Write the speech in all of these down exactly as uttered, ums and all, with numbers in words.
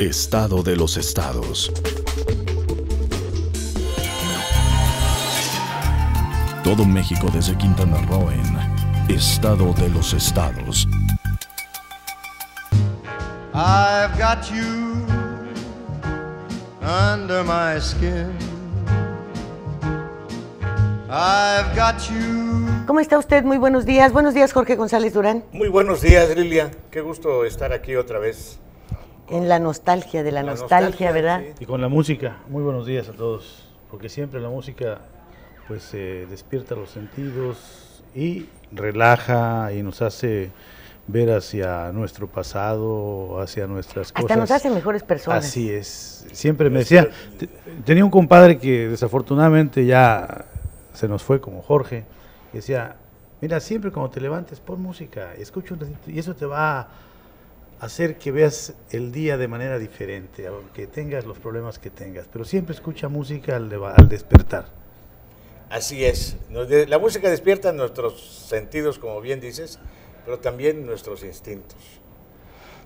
Estado de los Estados. Todo México desde Quintana Roo en Estado de los Estados. I've got you under my skin. I've got you. ¿Cómo está usted? Muy buenos días. Buenos días, Jorge González Durán. Muy buenos días, Lilia. Qué gusto estar aquí otra vez. En la nostalgia, de la, la nostalgia, nostalgia, ¿verdad? Sí. Y con la música. Muy buenos días a todos, porque siempre la música pues eh, despierta los sentidos y relaja y nos hace ver hacia nuestro pasado, hacia nuestras Hasta cosas. Hasta nos hace mejores personas. Así es. Siempre me decía, te, tenía un compadre que desafortunadamente ya se nos fue, como Jorge, y decía, mira, siempre cuando te levantes, pon música, escucha un ratito, y eso te va a hacer que veas el día de manera diferente, aunque tengas los problemas que tengas, pero siempre escucha música al, al despertar. Así es, nos de, la música despierta nuestros sentidos, como bien dices, pero también nuestros instintos.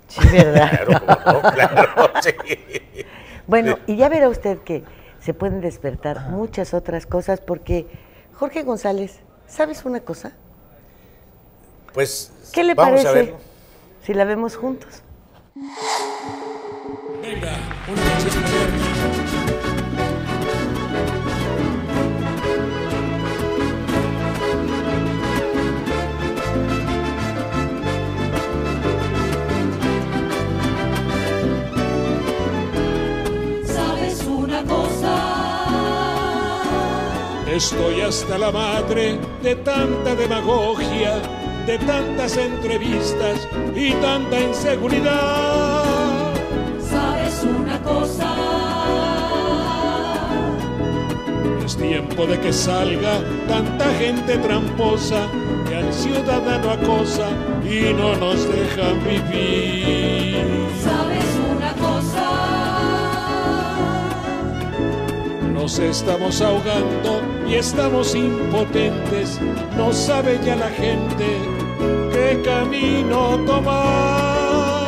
Sí, ¿verdad? Claro, como no, claro, sí. Bueno, y ya verá usted que se pueden despertar muchas otras cosas, porque, Jorge González, ¿sabes una cosa? Pues, ¿qué le vamos parece a verlo si la vemos juntos? Venga, una noche estoy hasta la madre de tanta demagogia, de tantas entrevistas y tanta inseguridad. ¿Sabes una cosa? Es tiempo de que salga tanta gente tramposa que al ciudadano acosa y no nos deja vivir. ¿Sabes una cosa? Nos estamos ahogando y estamos impotentes, no sabe ya la gente qué camino tomar.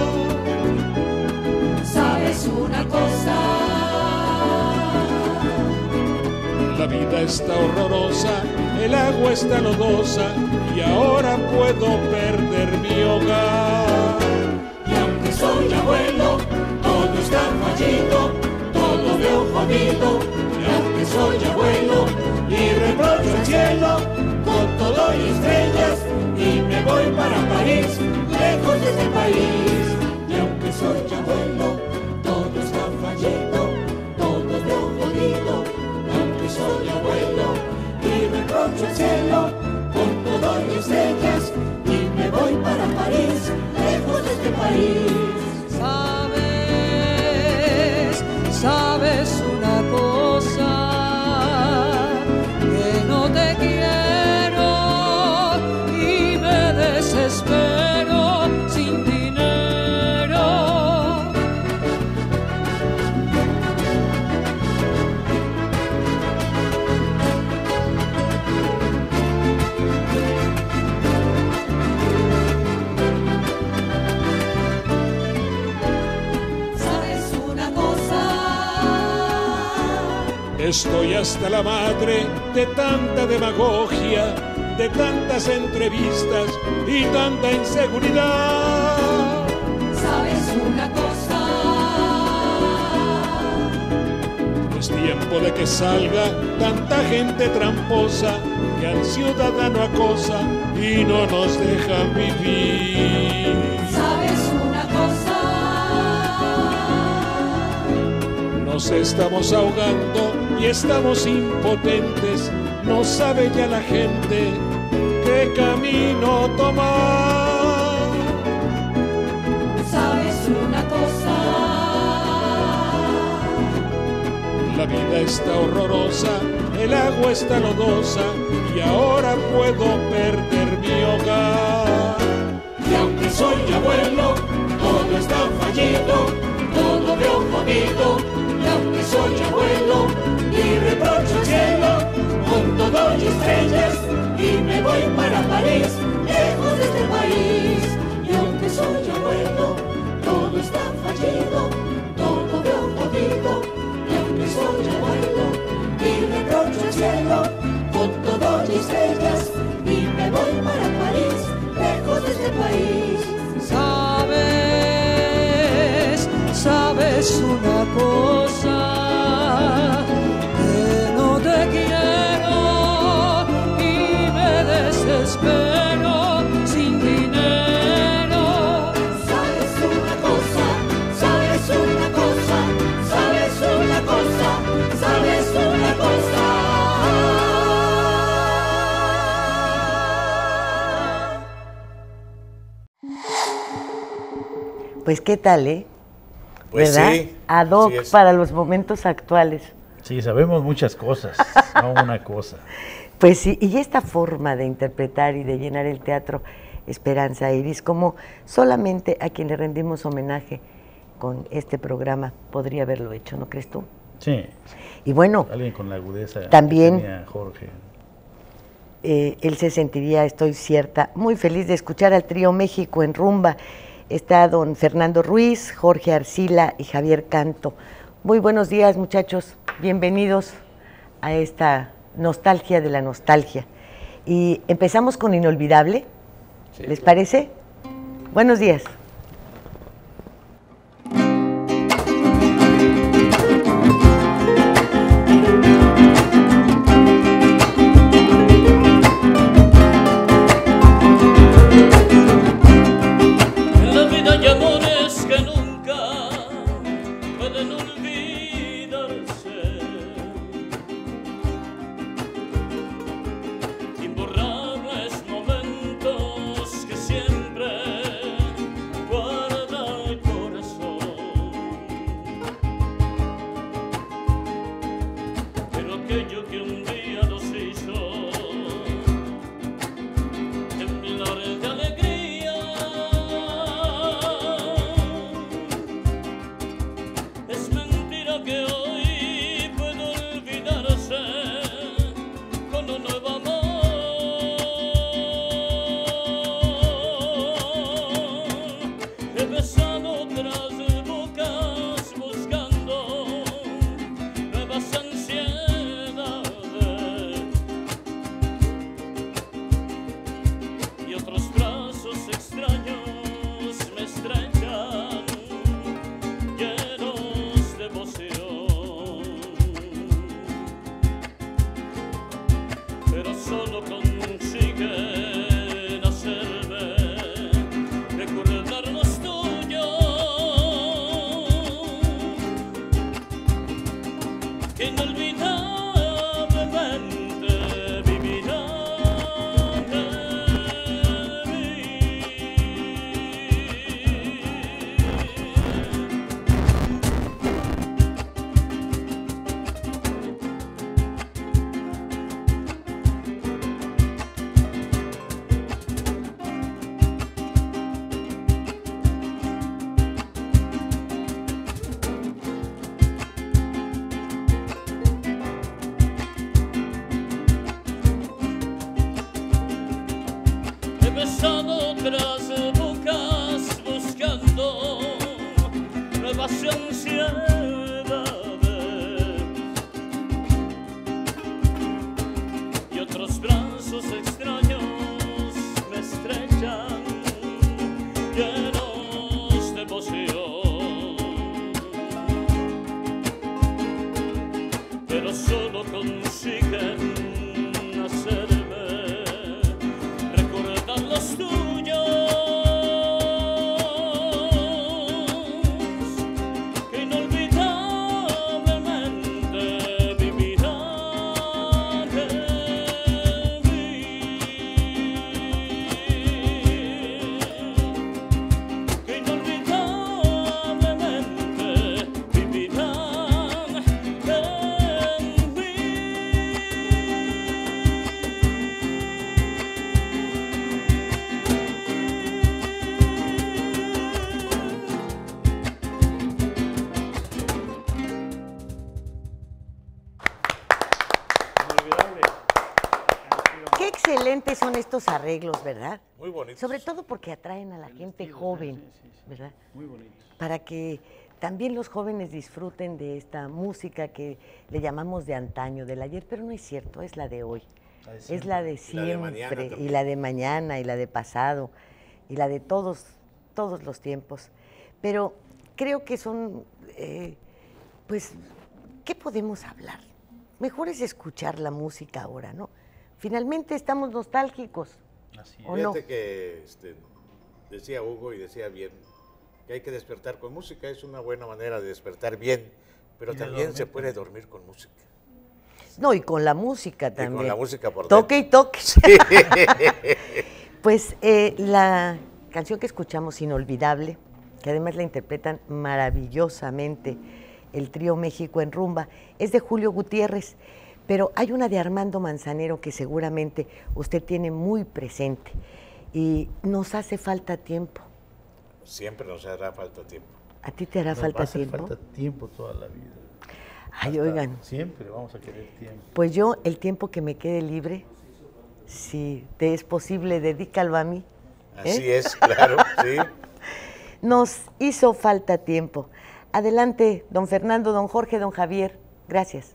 ¿Sabes una cosa? La vida está horrorosa, el agua está lodosa y ahora puedo perder mi hogar. Y aunque soy abuelo, todo está fallido, todo veo jodido. Aunque soy abuelo y reprocho el cielo con todo y estrellas, y me voy para París, lejos de este país. Y aunque soy abuelo, todo está fallido, todo está jodido. Aunque soy abuelo y reprocho el cielo con todo y estrellas, y me voy para París, lejos de este país. Sabes, sabes una cosa, que no te quiero y me desespero sin dinero. ¿Sabes una cosa? Estoy hasta la madre de tanta demagogia, de tantas entrevistas y tanta inseguridad. ¿Sabes una cosa? Es tiempo de que salga tanta gente tramposa que al ciudadano acosa y no nos deja vivir. ¿Sabes una cosa? Nos estamos ahogando y estamos impotentes, no sabe ya la gente qué camino tomar. ¿Sabes una cosa? La vida está horrorosa, el agua está lodosa y ahora puedo perder mi hogar. Y aunque soy abuelo, todo está fallido, todo veo jodido. Y aunque soy abuelo y reprocho el cielo con todo y estrellas, y me voy para París, lejos de este país. Y aunque soy abuelo es una cosa que no te quiero y me desespero sin dinero. Sabes una cosa, sabes una cosa, sabes una cosa, sabes una cosa. Pues qué tal, ¿eh? Pues ¿verdad? Sí, ad hoc sí para los momentos actuales. Sí, sabemos muchas cosas, no una cosa. Pues sí, y esta forma de interpretar y de llenar el teatro, Esperanza Iris, como solamente a quien le rendimos homenaje con este programa podría haberlo hecho, ¿no crees tú? Sí. Y bueno, alguien con la agudeza también que tenía Jorge. Eh, él se sentiría, estoy cierta, muy feliz de escuchar al trío México en Rumba. Está don Fernando Ruiz, Jorge Arcila y Javier Canto. Muy buenos días, muchachos. Bienvenidos a esta nostalgia de la nostalgia. Y empezamos con Inolvidable. Sí, ¿les claro. parece? Buenos días. Son estos arreglos, ¿verdad? Muy bonitos. Sobre todo porque atraen a la gente joven, sí, sí, sí. ¿verdad? Muy bonitos. Para que también los jóvenes disfruten de esta música que le llamamos de antaño, del ayer, pero no es cierto, es la de hoy. La de es la de siempre, la de y la de mañana, y la de pasado, y la de todos, todos los tiempos. Pero creo que son, eh, pues, ¿qué podemos hablar? Mejor es escuchar la música ahora, ¿no? Finalmente estamos nostálgicos. Así es. ¿O no? Fíjate que este, decía Hugo y decía bien que hay que despertar con música, es una buena manera de despertar bien, pero también se puede dormir con música. No, y con la música también. Y con la música por dentro. Toque y toque. Sí. Pues eh, la canción que escuchamos, Inolvidable, que además la interpretan maravillosamente el trío México en Rumba, es de Julio Gutiérrez, pero hay una de Armando Manzanero que seguramente usted tiene muy presente y nos hace falta tiempo. Siempre nos hará falta tiempo. ¿A ti te hará nos falta tiempo? Nos falta tiempo toda la vida. Ay, hasta oigan. Siempre vamos a querer tiempo. Pues yo, el tiempo que me quede libre, si te es posible, dedícalo a mí. Así ¿eh? es, claro, sí. Nos hizo falta tiempo. Adelante, don Fernando, don Jorge, don Javier. Gracias.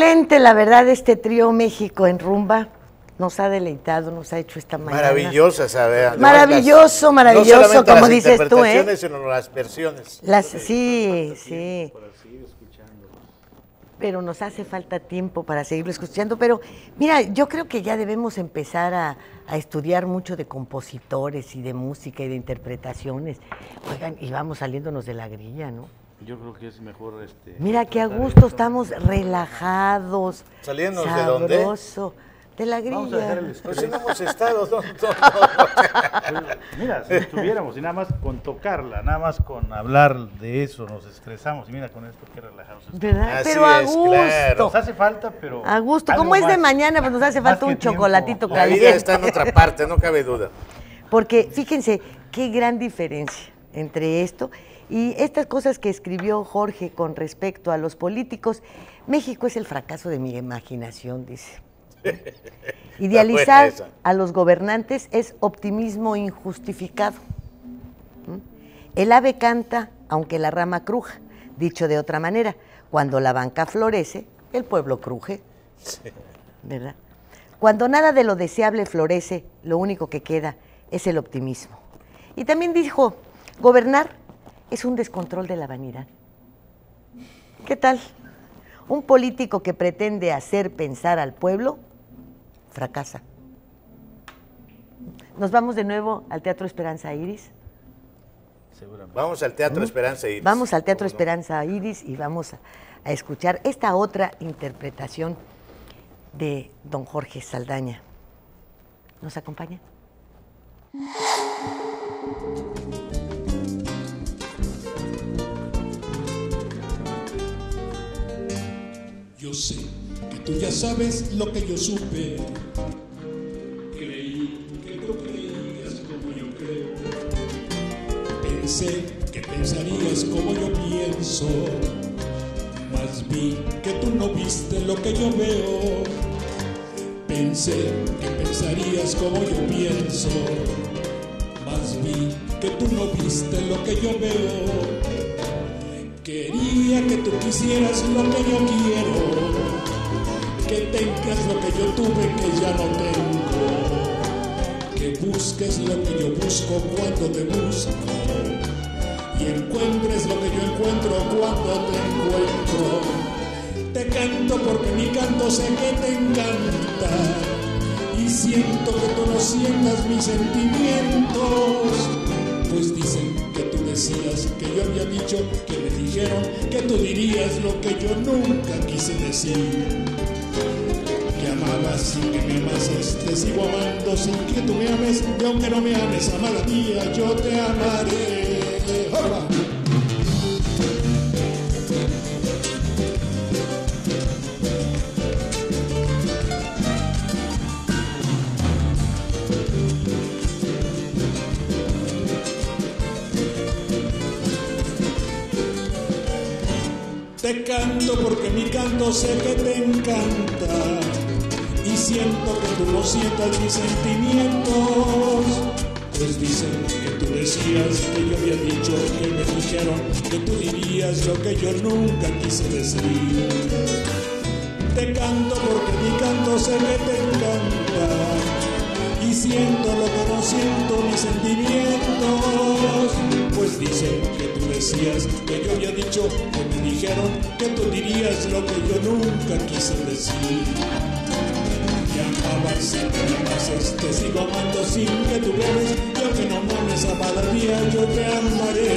Excelente, la verdad, este trío México en Rumba nos ha deleitado, nos ha hecho esta mañana. Maravillosa, ¿sabes? Maravilloso, maravilloso, no solamente como las dices tú, ¿eh? Sino las versiones. Las, sí, sí. Para seguir escuchando. Pero nos hace falta tiempo para seguirlo escuchando. Pero mira, yo creo que ya debemos empezar a, a estudiar mucho de compositores y de música y de interpretaciones. Oigan, y vamos saliéndonos de la grilla, ¿no? Yo creo que es mejor... Este, mira, que a gusto, estamos relajados, ¿saliéndonos sabroso. ¿De dónde? De la grilla. Vamos a dejar el estrés. Pues si no hemos estado, no, no, no. Pues mira, si estuviéramos y nada más con tocarla, nada más con hablar de eso, nos estresamos. Y mira, con esto que relajarnos. ¿Verdad? Pero a gusto. Claro. Nos hace falta, pero... A gusto. Como es de mañana, pues nos hace falta un chocolatito caliente. La vida está en otra parte, no cabe duda. Porque fíjense qué gran diferencia entre esto y estas cosas que escribió Jorge con respecto a los políticos. México es el fracaso de mi imaginación, dice. Idealizar a los gobernantes es optimismo injustificado. El ave canta aunque la rama cruja. Dicho de otra manera, cuando la banca florece, el pueblo cruje. Sí. ¿Verdad? Cuando nada de lo deseable florece, lo único que queda es el optimismo. Y también dijo, gobernar es un descontrol de la vanidad. ¿Qué tal? Un político que pretende hacer pensar al pueblo fracasa. Nos vamos de nuevo al Teatro Esperanza Iris. Seguramente. Vamos al Teatro Esperanza Iris. Vamos al Teatro Esperanza Iris y vamos a, a escuchar esta otra interpretación de don Jorge Saldaña. ¿Nos acompaña? Yo sé que tú ya sabes lo que yo supe. Creí que no creías como yo creo. Pensé que pensarías como yo pienso. Mas vi que tú no viste lo que yo veo. Pensé que pensarías como yo pienso. Mas vi que tú no viste lo que yo veo. Quería que tú quisieras lo que yo quiero, que tengas lo que yo tuve que ya no tengo, que busques lo que yo busco cuando te busco y encuentres lo que yo encuentro cuando te encuentro. Te canto porque mi canto sé que te encanta y siento que tú no sientas mis sentimientos, pues dicen que tú decías, que yo había dicho, que me dijeron, que tú dirías lo que yo nunca quise decir. Que amabas sin que me amases, te sigo amando sin que tú me ames, y aunque no me ames, amada mía, yo te amaré. ¡Hola! Te canto porque mi canto sé que te encanta y siento que tú no sientas mis sentimientos, pues dicen que tú decías, que yo había dicho, que me dijeron, que tú dirías lo que yo nunca quise decir. Te canto porque mi canto sé que te encanta y siento lo que no siento mis sentimientos, pues dicen que tú decías, que yo había dicho, que me dijeron, que tú dirías lo que yo nunca quise decir. Te amabas sin que me amases, te sigo amando sin que tú me ames, yo que no mames, amada mía, yo te amaré.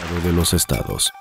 Estado de los Estados.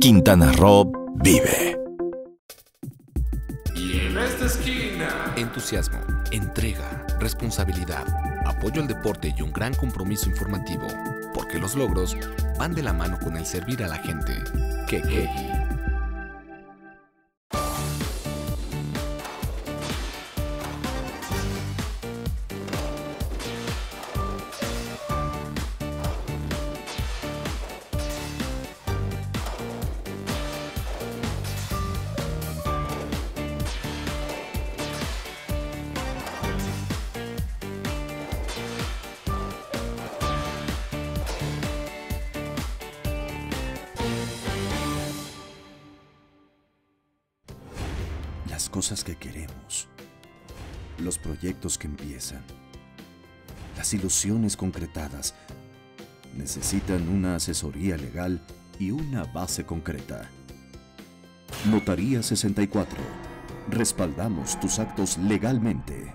Quintana Roo vive. entusiasmo, entrega, responsabilidad, apoyo al deporte y un gran compromiso informativo, porque los logros van de la mano con el servir a la gente. Quequeji. Cosas que queremos, los proyectos que empiezan, las ilusiones concretadas, necesitan una asesoría legal y una base concreta. Notaría sesenta y cuatro. Respaldamos tus actos legalmente.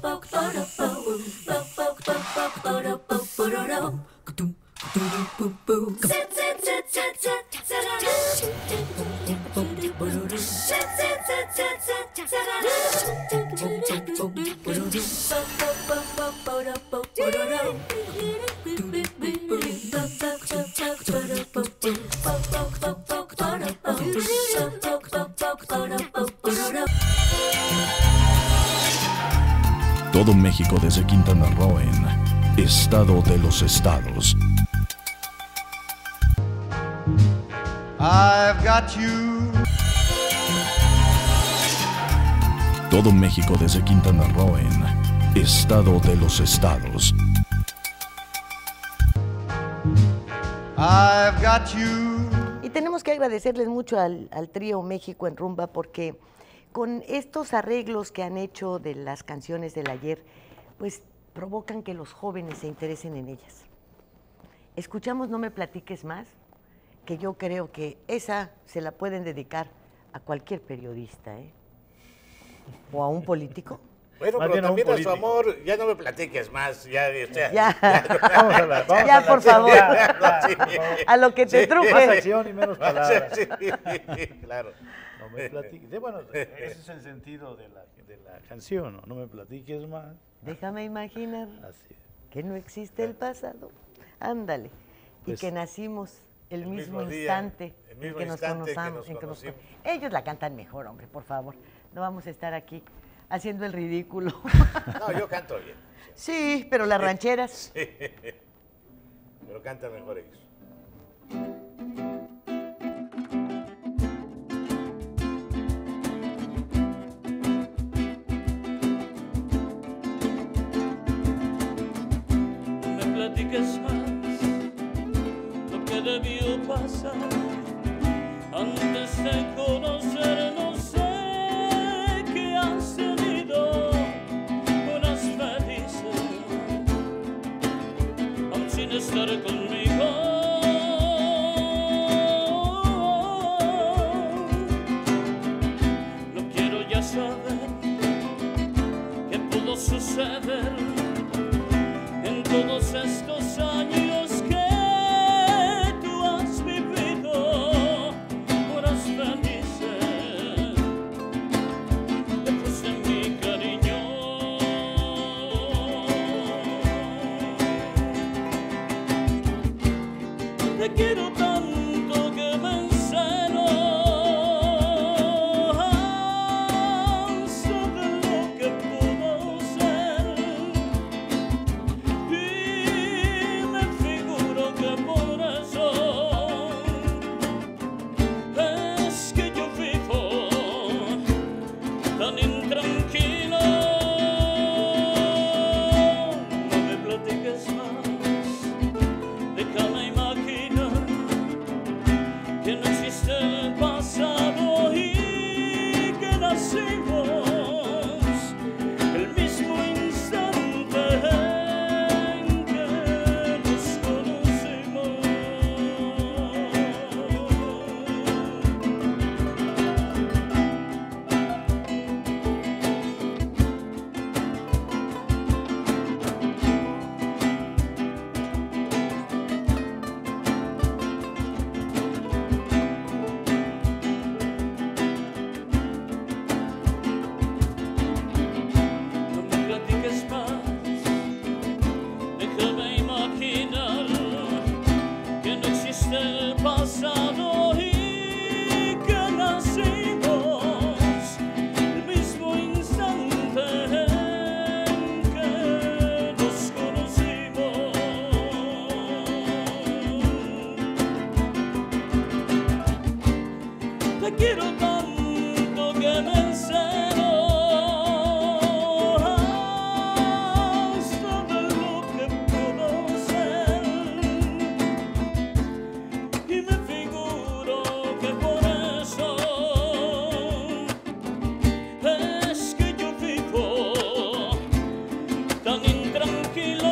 Todo México desde Quintana Roo en Estado de los Estados. I've got you. Todo México desde Quintana Roo en Estado de los Estados. I've got you. Y tenemos que agradecerles mucho al, al trío México en Rumba porque con estos arreglos que han hecho de las canciones del ayer, pues provocan que los jóvenes se interesen en ellas. Escuchamos No me platiques más, que yo creo que esa se la pueden dedicar a cualquier periodista, ¿eh? O a un político. Bueno, más pero también a su amor, ya no me platiques más, ya, o sea, ya, ya, vamos a hablar, vamos ya a por favor, ya, no, sí, a lo que te sí, truje. Más acción y menos palabras. Sí, claro. No me platiques, bueno, ese es el sentido de la, de la canción, ¿no? No me platiques más. Déjame imaginar Así que no existe el pasado, ándale, pues, y que nacimos el, el mismo, mismo día, instante, el mismo en que, instante nos conozamos, que nos conocimos. En que nos... Ellos la cantan mejor, hombre, por favor, no vamos a estar aquí haciendo el ridículo. No, yo canto bien. Sí, pero las rancheras. Sí. Pero cantan mejor ellos. No me platiques más lo que debió pasar antes de conocernos. Estar conmigo, no quiero ya saber qué pudo suceder en todos estos años que tú has vivido, horas felices, después de mi cariño. Te quiero tanto que me enseño, sobre lo que pudo ser, y me figuro que por eso es que yo vivo tan intranquilo. No me platiques más, déjame imaginar. te quiero tanto que me encero sobre lo que puedo ser, y me figuro que por eso es que yo vivo tan intranquilo.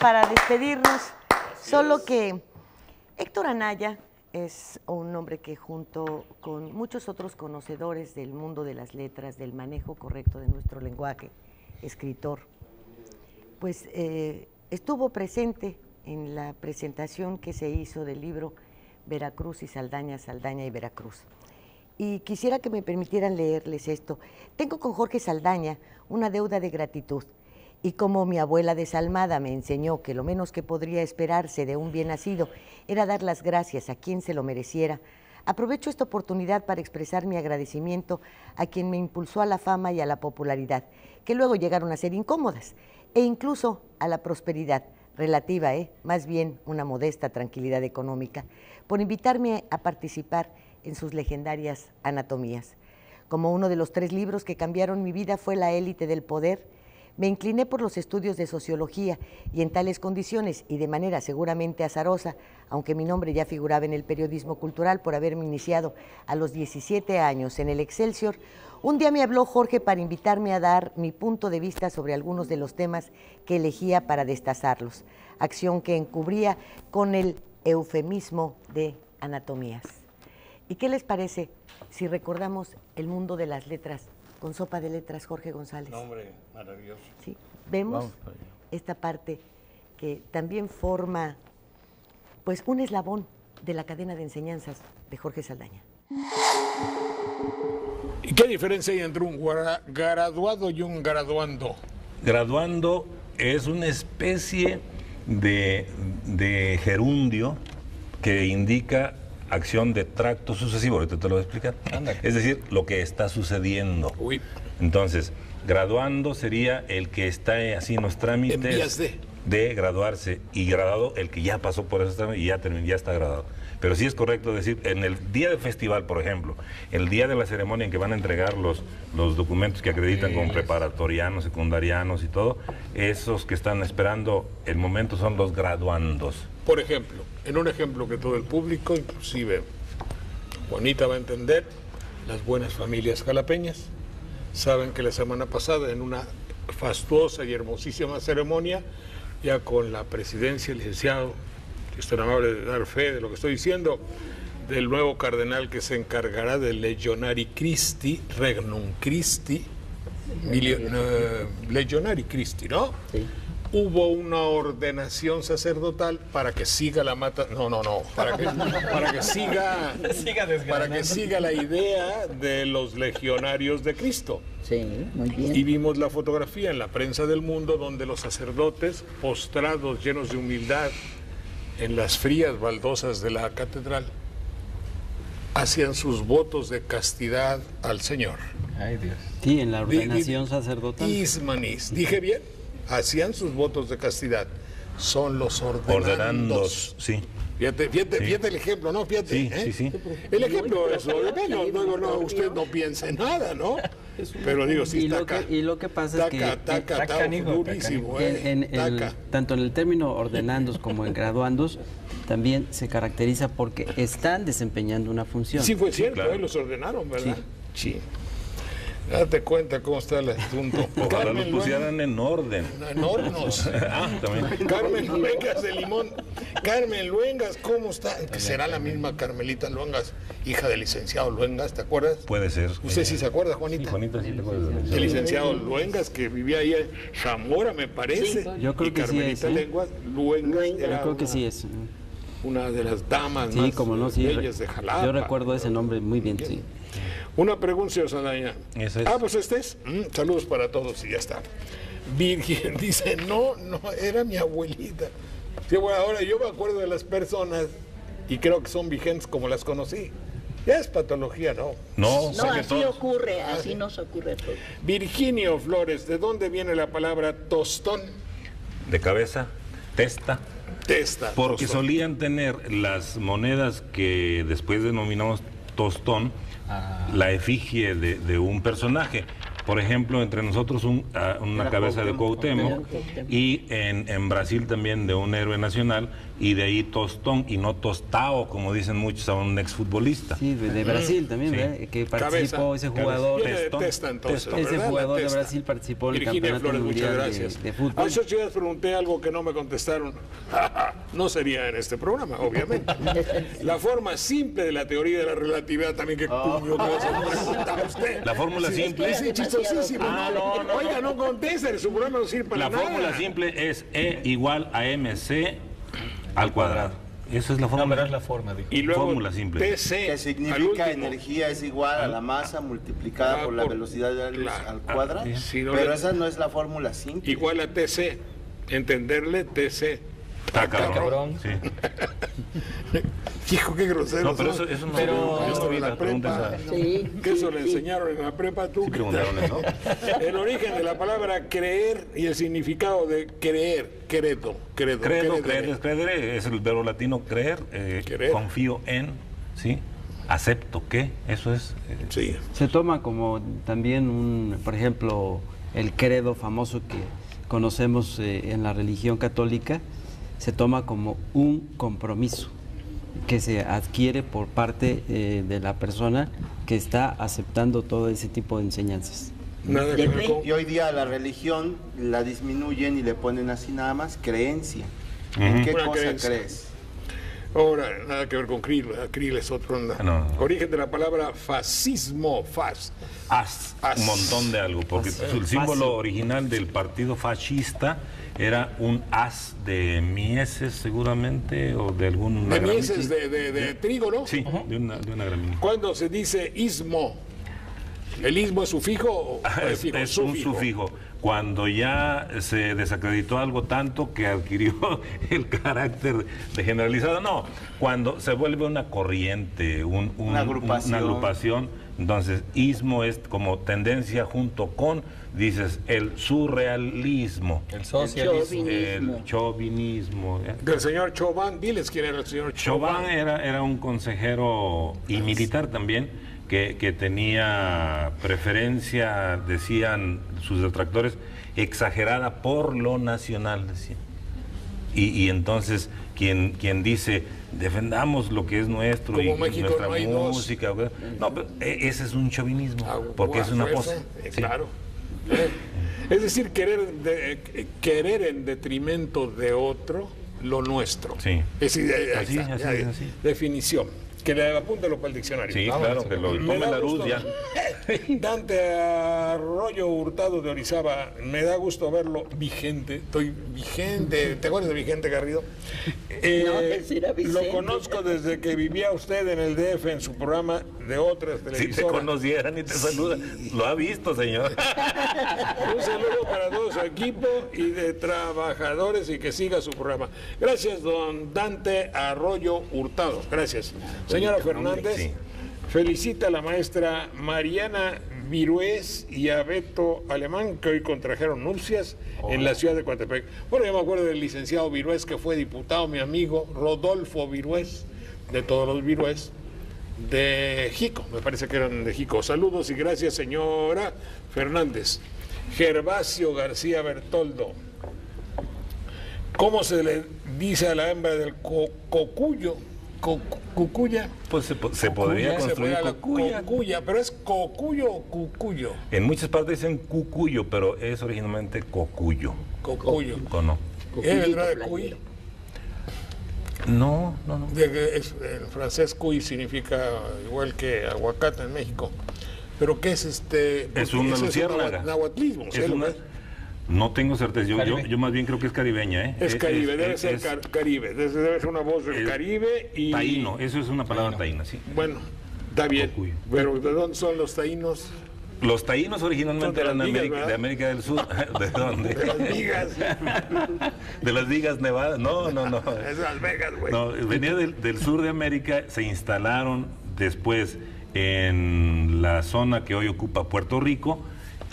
Para despedirnos, solo que Héctor Anaya es un hombre que junto con muchos otros conocedores del mundo de las letras, del manejo correcto de nuestro lenguaje, escritor, pues eh, estuvo presente en la presentación que se hizo del libro Veracruz y Saldaña, Saldaña y Veracruz. Y quisiera que me permitieran leerles esto. Tengo con Jorge Saldaña una deuda de gratitud. Y como mi abuela desalmada me enseñó que lo menos que podría esperarse de un bien nacido era dar las gracias a quien se lo mereciera, aprovecho esta oportunidad para expresar mi agradecimiento a quien me impulsó a la fama y a la popularidad, que luego llegaron a ser incómodas, e incluso a la prosperidad relativa, ¿eh? más bien una modesta tranquilidad económica, por invitarme a participar en sus legendarias anatomías. Como uno de los tres libros que cambiaron mi vida fue La élite del poder, me incliné por los estudios de sociología y en tales condiciones y de manera seguramente azarosa, aunque mi nombre ya figuraba en el periodismo cultural por haberme iniciado a los diecisiete años en el Excelsior, un día me habló Jorge para invitarme a dar mi punto de vista sobre algunos de los temas que elegía para destazarlos, acción que encubría con el eufemismo de anatomías. ¿Y qué les parece si recordamos el mundo de las letras? Con sopa de letras, Jorge González. Nombre maravilloso. Sí, vemos esta parte que también forma pues un eslabón de la cadena de enseñanzas de Jorge Saldaña. ¿Y qué diferencia hay entre un graduado y un graduando? Graduando es una especie de, de gerundio que indica acción de tracto sucesivo, ahorita te lo voy a explicar. Anda. Es decir, lo que está sucediendo. Uy. Entonces, graduando sería el que está así en los trámites de. de graduarse, y graduado el que ya pasó por esos trámites y ya terminó, ya está graduado. Pero sí es correcto decir, en el día del festival, por ejemplo, el día de la ceremonia en que van a entregar los, los documentos que acreditan sí, con preparatorianos, secundarianos y todo, esos que están esperando el momento son los graduandos. Por ejemplo, en un ejemplo que todo el público, inclusive Juanita va a entender, las buenas familias jalapeñas saben que la semana pasada en una fastuosa y hermosísima ceremonia, ya con la presidencia, licenciado, que es tan amable de dar fe de lo que estoy diciendo, del nuevo cardenal que se encargará del Legionari Christi, Regnum Christi, Milion, uh, Legionari Christi, ¿no? Sí. Hubo una ordenación sacerdotal para que siga la mata... No, no, no. Para que, para que, siga, siga para que siga la idea de los legionarios de Cristo. Sí, muy bien. Y vimos la fotografía en la prensa del mundo donde los sacerdotes, postrados, llenos de humildad, en las frías baldosas de la catedral, hacían sus votos de castidad al Señor. Ay, Dios. Sí, en la ordenación sacerdotal. Ismanis. ¿Dije bien? Hacían sus votos de castidad. Son los ordenandos. Ordenandos, sí. Fíjate, fíjate, sí. fíjate el ejemplo, ¿no? Fíjate. Sí, ¿eh? sí, sí. El ejemplo es ordenado. Luego no, usted no piensa en nada, ¿no? Pero digo, sí, y lo taca. Que, y lo que pasa taca, es que... Taca, taca, taca, durísimo, eh. Tanto en el término ordenandos como en graduandos, también se caracteriza porque están desempeñando una función. Sí, fue cierto, sí, claro. ¿eh? Los ordenaron, ¿verdad? Sí, sí. Date cuenta cómo está el asunto. Ojalá los pusieran en orden. En hornos. Ah, también. Carmen Luengas de Limón. Carmen Luengas, ¿cómo está? Que será la misma Carmelita Luengas, hija del licenciado Luengas, ¿te acuerdas? Puede ser. ¿Usted sí se acuerda, Juanita? Sí, Juanita sí te acuerdas. El licenciado Luengas, que vivía ahí en Zamora, me parece. Sí, yo creo y que Carmelita sí es, ¿eh? Lenguas, Luengas era yo creo que una... sí es. Una de las damas sí, más como no, sí, bellas de Jalapa. Yo recuerdo ese nombre muy bien, bien. Sí. Una pregunta, señor Saldaña. Es. Ah, pues este es. Mm, saludos para todos y ya está. Virgen dice, no, no, era mi abuelita. Sí, bueno, ahora yo me acuerdo de las personas y creo que son vigentes como las conocí. Ya es patología, ¿no? No, no así todos. Ocurre, así ah, nos ocurre todo. Virginio Flores, ¿de dónde viene la palabra tostón? De cabeza, testa. Testa, porque tostón. Solían tener las monedas que después denominamos tostón, ah. la efigie de, de un personaje. Por ejemplo, entre nosotros un, a, una Era cabeza Cuauhtémoc, de Cuauhtémoc, Cuauhtémoc. y en, en Brasil también de un héroe nacional, y de ahí tostón, y no tostao, como dicen muchos a un exfutbolista. Sí, de, de Brasil también, sí. ¿verdad? Que participó cabeza, ese jugador. Testón, testa, entonces, testón, ese jugador de Brasil participó en el Virginia campeonato Flores, mundial muchas gracias. De, de fútbol. A esos chicos pregunté algo que no me contestaron. No sería en este programa, obviamente. La forma simple de la teoría de la relatividad también que oh. cuño que vas a preguntar a usted. La fórmula sí, simple. Sí, Ah, no, no, oiga, no contesten, su programa no sirve para nada. La fórmula simple es E igual a M C al cuadrado. Esa es la fórmula. No, es la forma, dijo. Y luego fórmula simple. T C, que significa energía es igual al, a la masa multiplicada ah, por la por, velocidad de la luz la, al cuadrado. Ah, sí, no, pero no, esa no es la fórmula simple. Igual a T C, entenderle T C. Está cabrón. Sí. Hijo, qué grosero. No, pero eso, eso no pero... Eso en la prepa. Sí, ¿Qué sí, eso sí. le enseñaron en la prepa tú? Sí, preguntaron eso. El origen de la palabra creer y el significado de creer, credo, credo. Credo, creer, creer, es el verbo latino creer, eh, confío en, ¿sí? Acepto que, eso es. Eh, sí. Se toma como también un, por ejemplo, el credo famoso que conocemos eh, en la religión católica, se toma como un compromiso que se adquiere por parte eh, de la persona que está aceptando todo ese tipo de enseñanzas. Nada que ver con... Y hoy día la religión la disminuyen y le ponen así nada más creencia. Uh-huh. ¿En qué Una cosa creencia. crees? Ahora, nada que ver con Krill, Krill es otro onda. No. Origen de la palabra fascismo, faz. As, as. Un montón de algo, porque as, el símbolo fácil. original del partido fascista era un haz de mieses, seguramente, o de algún... De mieses, de, de, de, de trigo, ¿no? Sí, uh-huh. de una, de una gramínea. Cuando se dice ismo, ¿el ismo es sufijo o es, fijo? Es un sufijo. sufijo. Cuando ya se desacreditó algo tanto que adquirió el carácter de generalizado, no. Cuando se vuelve una corriente, un, un, una, agrupación. una agrupación, entonces ismo es como tendencia junto con... Dices, el surrealismo, el socialismo, el chauvinismo. El señor Chauvin, diles quién era el señor Chauvin. Chauvin era, era un consejero y militar también, que, que tenía preferencia, decían sus detractores, exagerada por lo nacional, decían. Y, y entonces, quien, quien dice, defendamos lo que es nuestro Como y México nuestra no música. Dos. No, pero ese es un chauvinismo, ah, porque es una cosa. Eh, sí. Claro. ¿Eh? Es decir, querer, de, eh, querer en detrimento de otro lo nuestro. Sí. Es eh, así, está, así, eh, así. Definición. Que le apúntalo para el diccionario. Sí, Vamos, claro, que lo tome la luz ya. Dante Arroyo Hurtado de Orizaba, me da gusto verlo vigente. Estoy vigente. ¿Te acuerdas de Vigente Garrido? Eh, no, que era Vicente. Lo conozco desde que vivía usted en el D F en su programa de otras televisoras. Si te conocieran y te saludan, sí. Lo ha visto, señor. Un saludo para todo su equipo y de trabajadores y que siga su programa. Gracias, don Dante Arroyo Hurtado. Gracias. Señora Fernández, sí. felicita a la maestra Mariana Virués y a Beto Alemán, que hoy contrajeron nupcias oh. en la ciudad de Coatepec. Bueno, yo me acuerdo del licenciado Virués, que fue diputado, mi amigo Rodolfo Virués, de todos los Virués, de Jico, me parece que eran de Jico. Saludos y gracias, señora Fernández. Gervasio García Bertoldo, ¿cómo se le dice a la hembra del co cocuyo? co cucuya. Pues se, po se podría construir se cucuya. Cucuya, pero es cocuyo o cucuyo. En muchas partes dicen cucuyo, pero es originalmente cocuyo. Cocuyo. ¿O no? ¿Qué vendrá de cuy? No, no, no. El francés cuy significa igual que aguacate en México. ¿Pero qué es este? Es una luciérnaga. Nahuatlismo. Es una... No tengo certeza, yo, yo, yo más bien creo que es caribeña, ¿eh? Es caribe, es, debe es, ser es, car caribe, debe ser una voz del Caribe y... Taíno, eso es una palabra taína, sí. Bueno, está bien, Cocuyo. Pero ¿de dónde son los taínos? Los taínos originalmente eran de, América, de América del Sur. ¿De dónde? De las vigas. De las vigas nevadas, no, no, no. Es Las Vegas, güey. No, venía del, del sur de América, se instalaron después en la zona que hoy ocupa Puerto Rico.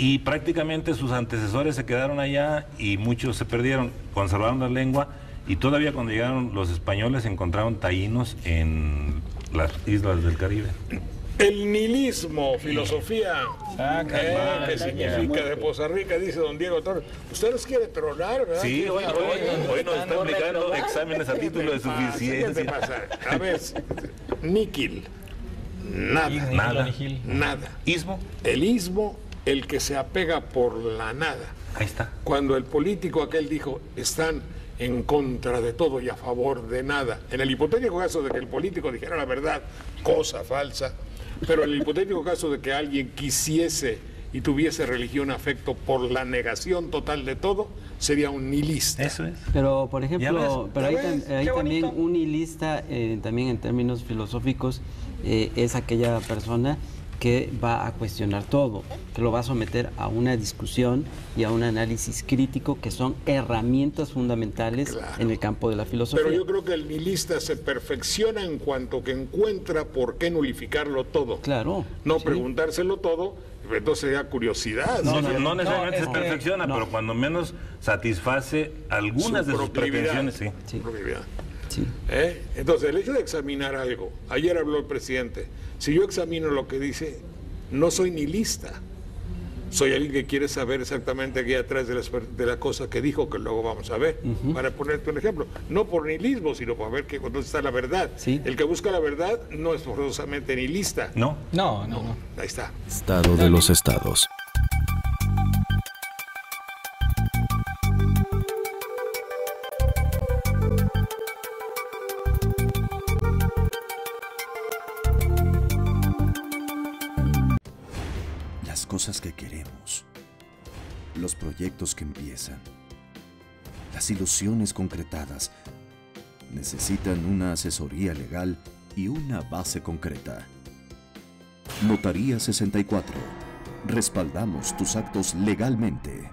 Y prácticamente sus antecesores se quedaron allá y muchos se perdieron, conservaron la lengua y todavía cuando llegaron los españoles encontraron taínos en las islas del Caribe. El nihilismo, filosofía, ah, eh, que significa de Poza Rica, dice don Diego Torres. Usted nos quiere tronar, ¿verdad? Sí, hoy, hoy, hoy, hoy nos está aplicando exámenes a título de suficiencia. Pasa? A ver, níquil, nada, nada, nada. ¿Ismo? El ismo. El que se apega por la nada. Ahí está. Cuando el político aquel dijo, están en contra de todo y a favor de nada. En el hipotético caso de que el político dijera la verdad, cosa falsa, pero en el hipotético caso de que alguien quisiese y tuviese religión, afecto por la negación total de todo, sería un nihilista. Eso es. Pero, por ejemplo, pero hay, tam hay también un nihilista, eh, también en términos filosóficos, eh, es aquella persona que va a cuestionar todo, que lo va a someter a una discusión y a un análisis crítico que son herramientas fundamentales, claro, en el campo de la filosofía. Pero yo creo que el nihilista se perfecciona en cuanto que encuentra por qué nulificarlo todo. Claro. No, sí, preguntárselo todo, entonces sería curiosidad. No, no, no, no necesariamente no, se perfecciona, no, pero cuando menos satisface algunas su de sus pretensiones. Sí. Sí. Sí. ¿Eh? Entonces, el hecho de examinar algo, ayer habló el presidente, si yo examino lo que dice, no soy nihilista, soy alguien que quiere saber exactamente qué hay atrás de la, de la cosa que dijo, que luego vamos a ver, uh-huh, para ponerte un ejemplo, no por nihilismo, sino para ver que dónde está la verdad. ¿Sí? El que busca la verdad no es forzosamente nihilista. No, no, no, no. Ahí está. Estado de los estados. Cosas que queremos, los proyectos que empiezan, las ilusiones concretadas, necesitan una asesoría legal y una base concreta. Notaría sesenta y cuatro. Respaldamos tus actos legalmente.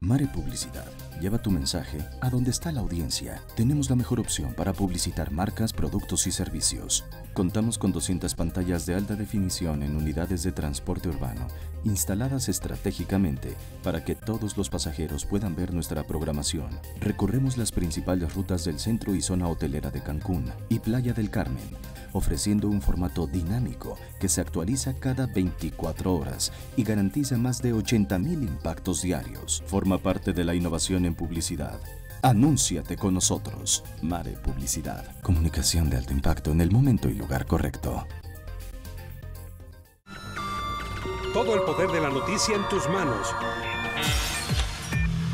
Mare Publicidad. Lleva tu mensaje a donde está la audiencia. Tenemos la mejor opción para publicitar marcas, productos y servicios. Contamos con doscientas pantallas de alta definición en unidades de transporte urbano, instaladas estratégicamente para que todos los pasajeros puedan ver nuestra programación. Recorremos las principales rutas del centro y zona hotelera de Cancún y Playa del Carmen, ofreciendo un formato dinámico que se actualiza cada veinticuatro horas y garantiza más de ochenta mil impactos diarios. Forma parte de la innovación en publicidad. Anúnciate con nosotros. Mare Publicidad. Comunicación de alto impacto en el momento y lugar correcto. Todo el poder de la noticia en tus manos.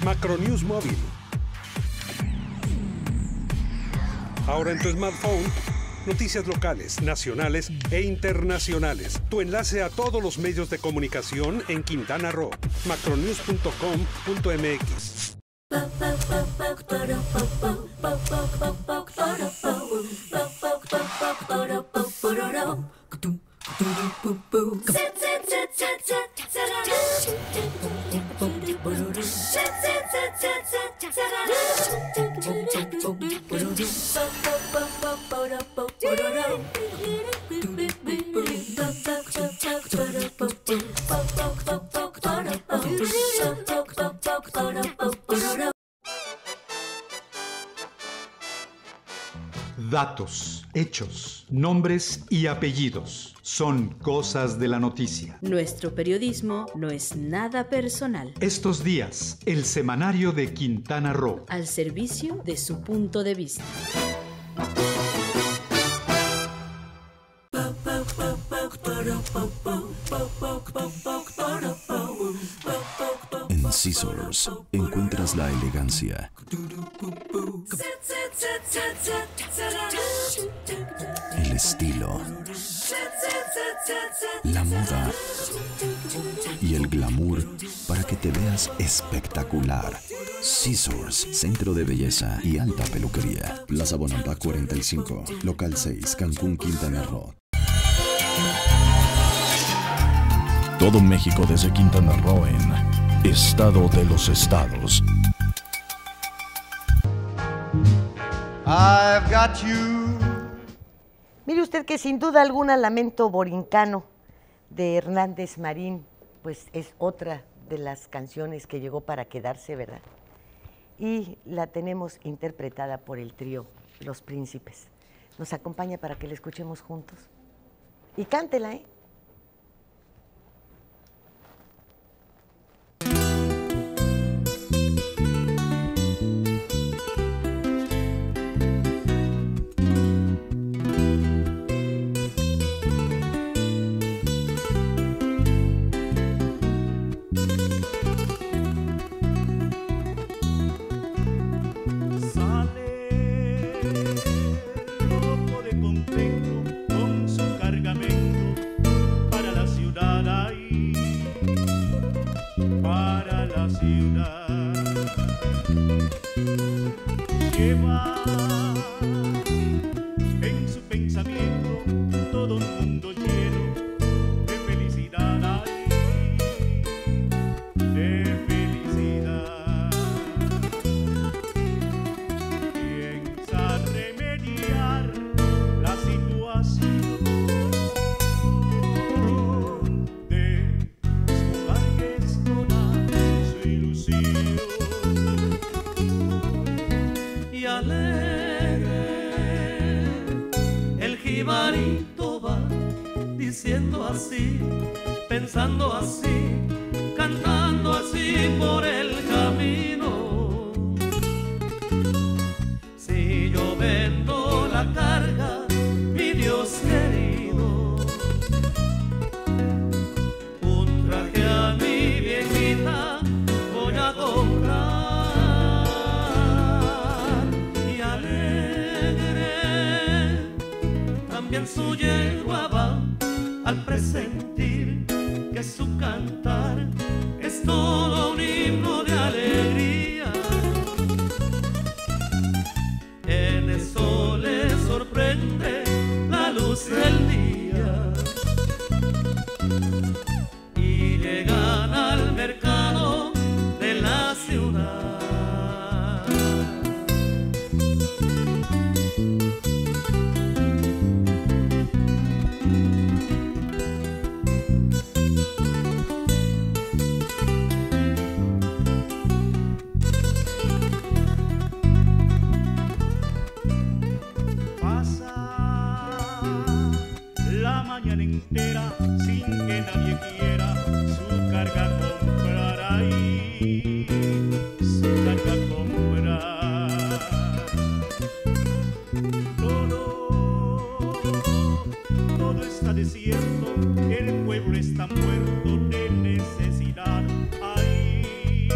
Macronews móvil. Ahora en tu smartphone, noticias locales, nacionales e internacionales. Tu enlace a todos los medios de comunicación en Quintana Roo. macronews punto com punto m x. Datos, hechos, nombres y apellidos son cosas de la noticia. Nuestro periodismo no es nada personal. Estos días, el semanario de Quintana Roo. Al servicio de su punto de vista. En Caesars encuentras la elegancia. El estilo. La moda. Y el glamour para que te veas espectacular. Caesars, Centro de Belleza y Alta Peluquería. Plaza Bonampak cuarenta y cinco, Local seis, Cancún, Quintana Roo. Todo México desde Quintana Roo en Estado de los Estados. I've got you. Mire usted que sin duda alguna Lamento Borincano de Hernández Marín, pues es otra de las canciones que llegó para quedarse, ¿verdad? Y la tenemos interpretada por el trío Los Príncipes. Nos acompaña para que la escuchemos juntos. Y cántela, ¿eh? Pensando así, cantando así por el camino. Si yo vendo la carga, mi Dios querido, un traje a mi viejita voy a comprar. Y alegre también su yegua va al presentir que su cantar es todo un himno de alegría. En eso le sorprende la luz del día y llegan al mercado de la ciudad. Sin que nadie quiera su carga comprar ahí, su carga comprar. Todo, todo está desierto, el pueblo está muerto de necesidad, ahí,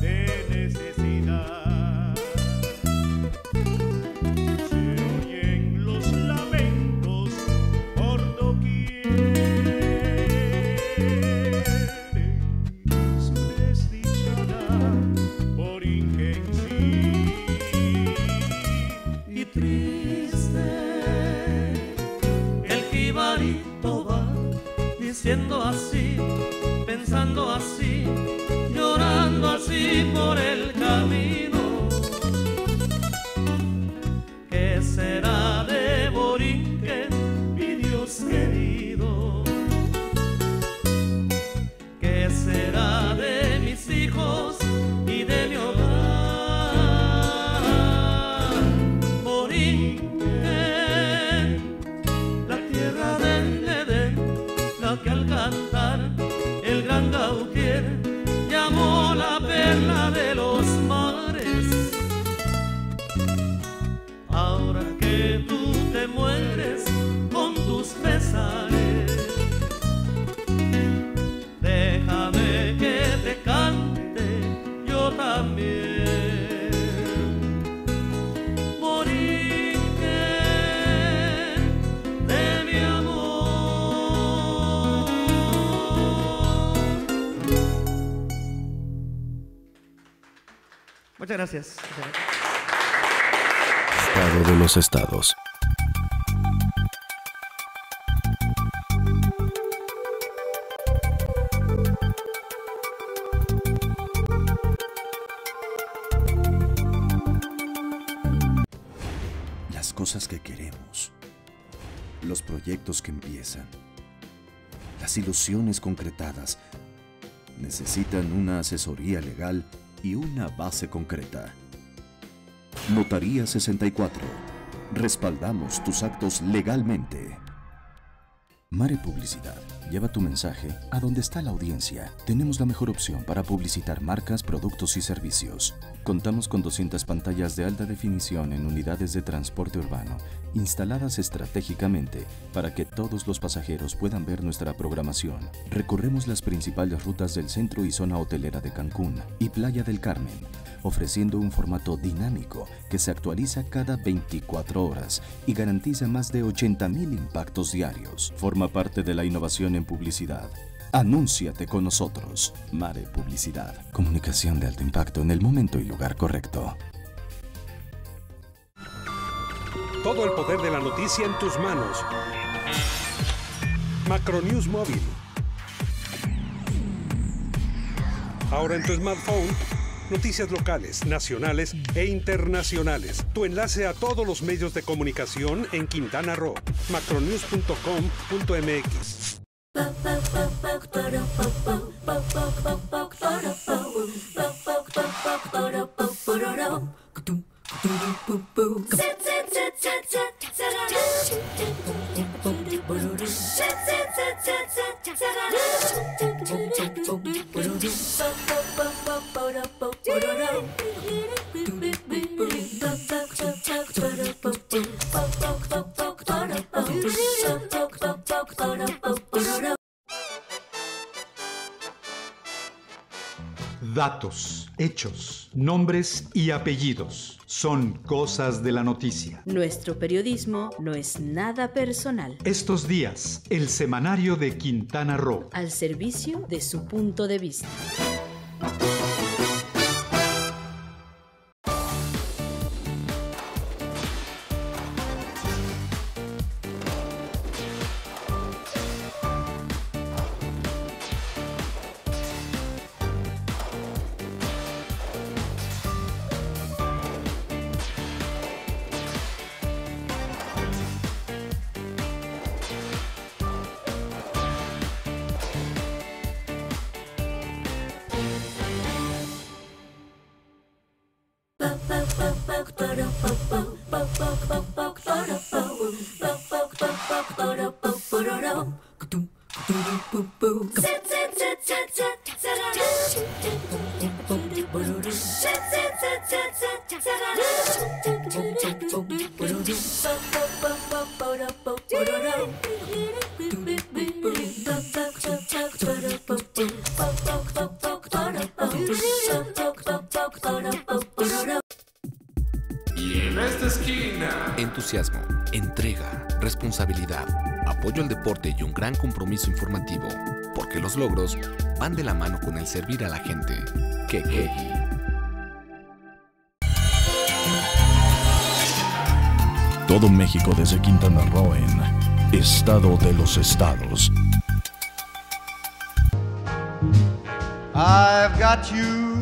de necesidad. Se oyen los lamentos por doquier. Siendo así, pensando así, llorando así por el camino. ¿Qué será de Borinquen, mi Dios querido? ¿Qué será de mis hijos y de mi hogar? Borinquen, la tierra del Edén, que al cantar el gran gaúcho Muchas gracias. Estado de los Estados. Las cosas que queremos, los proyectos que empiezan, las ilusiones concretadas, necesitan una asesoría legal y una base concreta. Notaría sesenta y cuatro. Respaldamos tus actos legalmente. Mare Publicidad. Lleva tu mensaje a donde está la audiencia. Tenemos la mejor opción para publicitar marcas, productos y servicios. Contamos con doscientas pantallas de alta definición en unidades de transporte urbano, instaladas estratégicamente para que todos los pasajeros puedan ver nuestra programación. Recorremos las principales rutas del centro y zona hotelera de Cancún y Playa del Carmen, ofreciendo un formato dinámico que se actualiza cada veinticuatro horas y garantiza más de ochenta mil impactos diarios. Forma parte de la innovación en publicidad. Anúnciate con nosotros. Mare Publicidad. Comunicación de alto impacto en el momento y lugar correcto. Todo el poder de la noticia en tus manos. Macronews móvil. Ahora en tu smartphone. Noticias locales, nacionales e internacionales. Tu enlace a todos los medios de comunicación en Quintana Roo. macronews punto com punto m x. Datos, hechos, nombres y apellidos son cosas de la noticia. Nuestro periodismo no es nada personal. Estos días, el semanario de Quintana Roo. Al servicio de su punto de vista. Entusiasmo, entrega, responsabilidad, apoyo al deporte y un gran compromiso informativo, porque los logros van de la mano con el servir a la gente. Quequeji. Todo México desde Quintana Roo en Estado de los Estados. I've got you.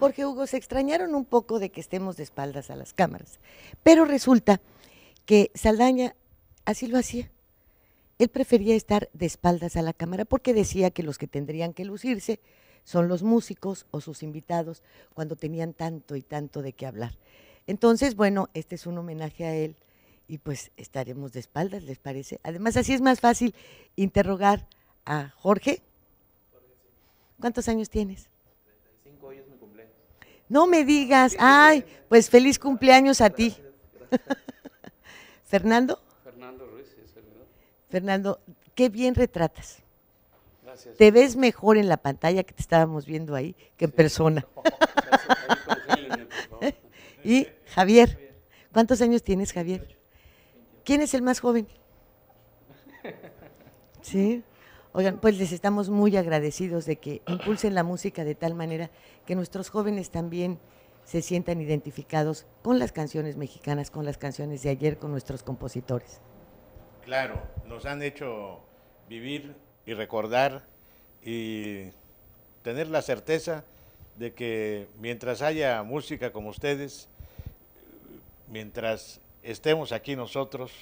Jorge Hugo, se extrañaron un poco de que estemos de espaldas a las cámaras, pero resulta que Saldaña así lo hacía. Él prefería estar de espaldas a la cámara porque decía que los que tendrían que lucirse son los músicos o sus invitados cuando tenían tanto y tanto de qué hablar. Entonces, bueno, este es un homenaje a él y pues estaremos de espaldas, ¿les parece? Además, así es más fácil interrogar a Jorge. ¿Cuántos años tienes? treinta y cinco años. No me digas, ay, pues feliz cumpleaños a ti. Gracias, gracias. ¿Fernando? Fernando Ruiz, es el mío. Fernando, qué bien retratas. Gracias. Te ves mejor en la pantalla que te estábamos viendo ahí que en sí, persona. No, gracias, y Javier, ¿cuántos años tienes, Javier? ¿Quién es el más joven? Sí. Oigan, pues les estamos muy agradecidos de que impulsen la música de tal manera que nuestros jóvenes también se sientan identificados con las canciones mexicanas, con las canciones de ayer, con nuestros compositores. Claro, nos han hecho vivir y recordar y tener la certeza de que mientras haya música como ustedes, mientras estemos aquí nosotros,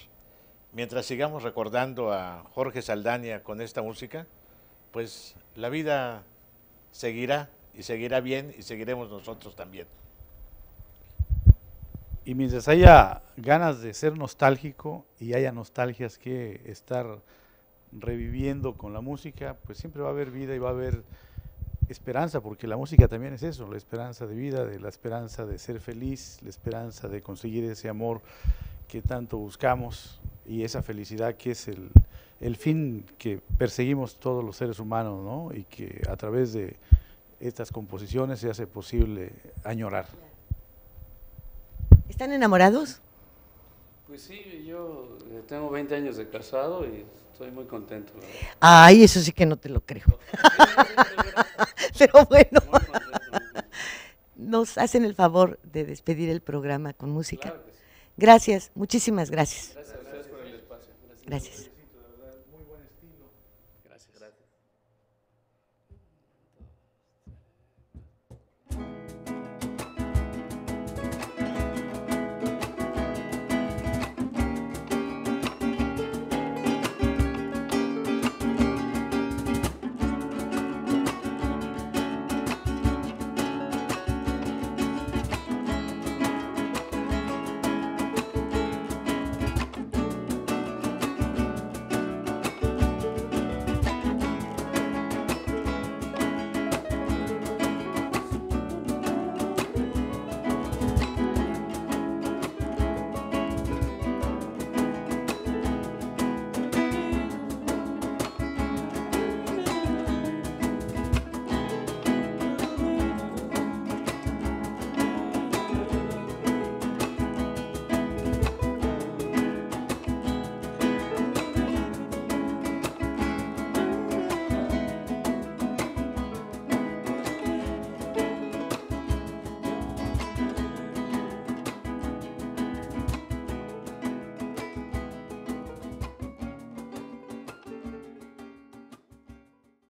mientras sigamos recordando a Jorge Saldaña con esta música, pues la vida seguirá y seguirá bien y seguiremos nosotros también. Y mientras haya ganas de ser nostálgico y haya nostalgias que estar reviviendo con la música, pues siempre va a haber vida y va a haber esperanza, porque la música también es eso, la esperanza de vida, de la esperanza de ser feliz, la esperanza de conseguir ese amor que tanto buscamos y esa felicidad que es el, el fin que perseguimos todos los seres humanos, ¿no? Y que a través de estas composiciones se hace posible añorar. ¿Están enamorados? Pues sí, yo tengo veinte años de casado y estoy muy contento, ¿verdad? Ay, eso sí que no te lo creo. Pero bueno, nos hacen el favor de despedir el programa con música. Gracias, muchísimas gracias. Gracias por el espacio. Gracias.